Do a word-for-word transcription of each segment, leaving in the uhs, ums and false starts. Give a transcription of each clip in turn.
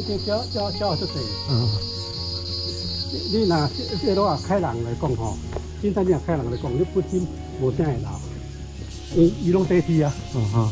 已经少少少出侪。嗯。你你若一路啊开朗来讲吼，今天你若开朗来讲，你不仅无啥会老，伊伊拢得体啊。嗯哈。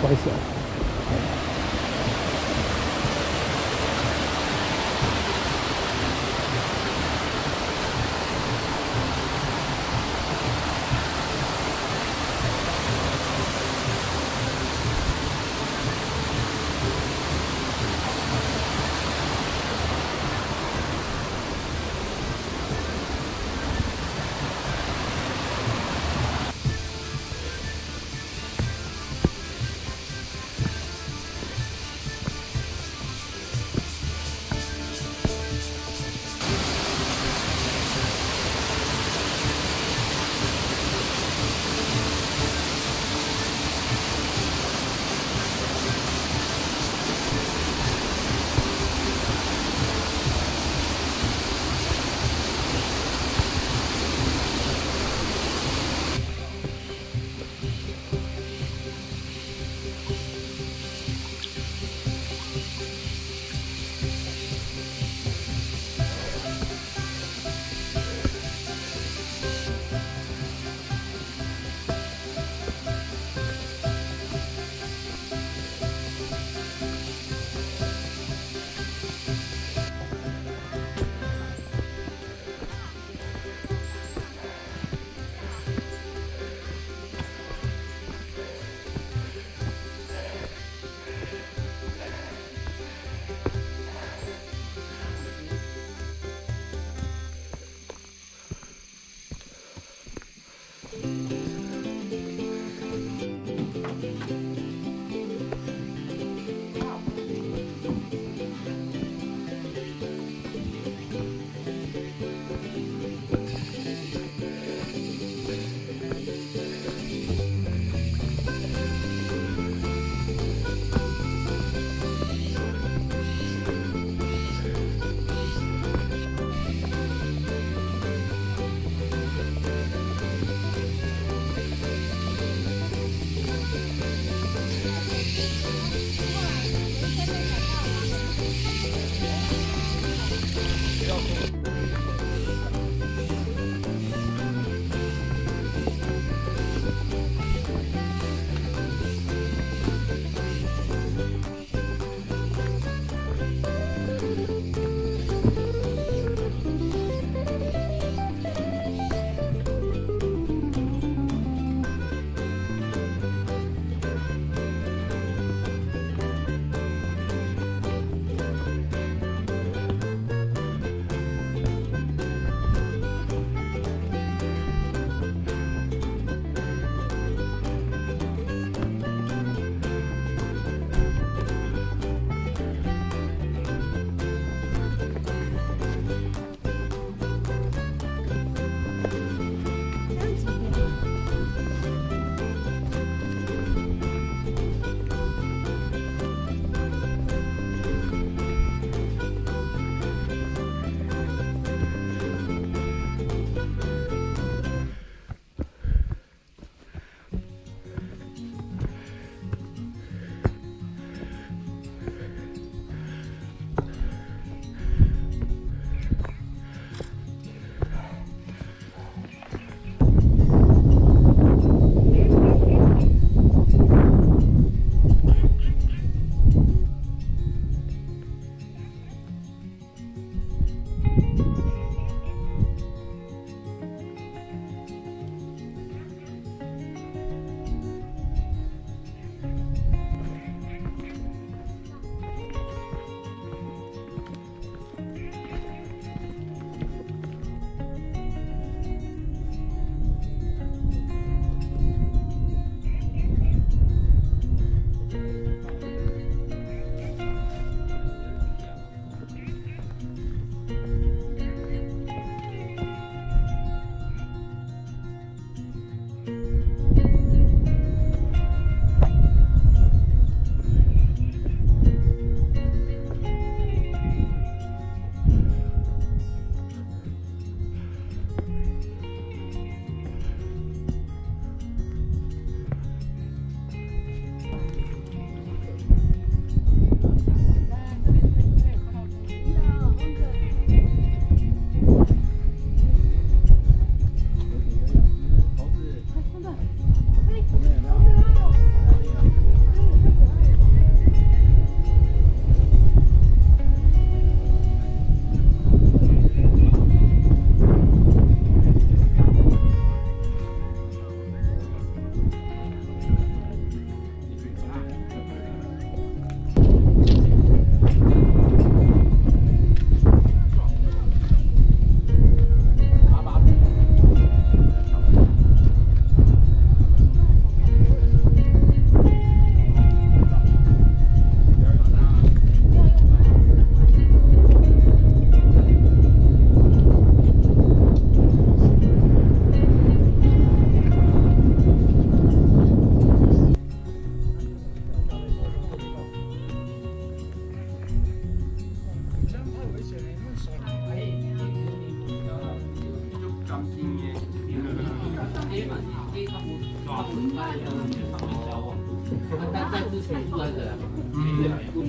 白色。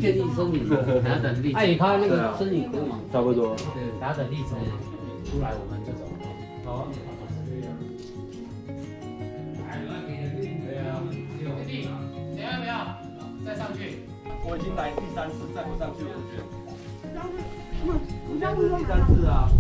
建立生理，打等力。哎，他那个生理功能差不多。对，打等力从出来，我们这种。好。对啊。弟弟，你要不要再上去？我已经来第三次，再不上去我就。第三次啊。